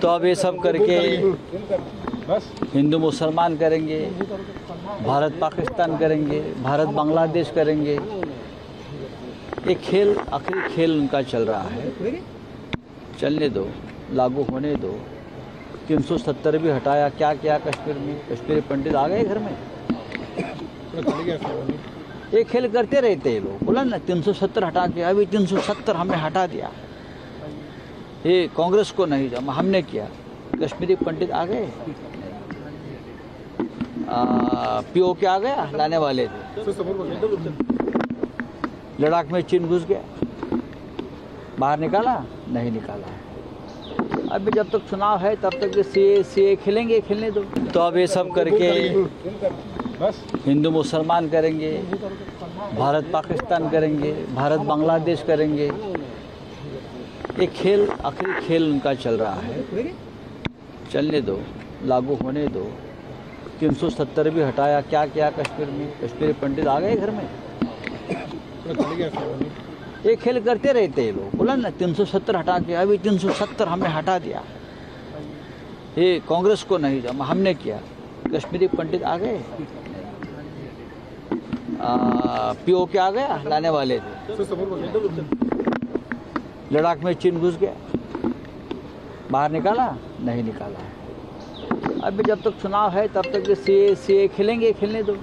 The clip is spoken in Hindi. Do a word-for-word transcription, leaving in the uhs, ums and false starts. तो अब ये सब करके हिंदू मुसलमान करेंगे, भारत पाकिस्तान करेंगे, भारत बांग्लादेश करेंगे। ये खेल आखिरी खेल उनका चल रहा है। चलने दो, लागू होने दो। तीन सौ सत्तर भी हटाया, क्या क्या कश्मीर में, कश्मीरी पंडित आ गए घर में। ये खेल करते रहते हैं लोग। बोला ना तीन सौ सत्तर हटा के, अभी तीन सौ सत्तर हमने हटा दिया, ये कांग्रेस को नहीं जमा, हमने किया। कश्मीरी पंडित आ गए, पीओ के आ गया, लाने वाले थे। लद्दाख में चीन घुस गया, बाहर निकाला, नहीं निकाला। अभी जब तक चुनाव है तब तक सीए सीए खेलेंगे, खेलने दो। तो अब ये सब करके हिंदू मुसलमान करेंगे, भारत पाकिस्तान करेंगे, भारत बांग्लादेश करेंगे। ये खेल आखिरी खेल उनका चल रहा है। चलने दो, लागू होने दो। तीन सौ सत्तर भी हटाया, क्या क्या कश्मीर में, कश्मीरी पंडित आ गए घर में। ये खेल करते रहते हैं लोग। बोला ना तीन सौ सत्तर हटा के, अभी तीन सौ सत्तर हमने हटा दिया, ये कांग्रेस को नहीं जमा, हमने किया। कश्मीरी पंडित आ गए, पीओ के आ गया, लाने वाले थे। लद्दाख में चीन घुस गया, बाहर निकाला, नहीं निकाला। अभी जब तक चुनाव है तब तक सीए सीए खेलेंगे, खेलने दो।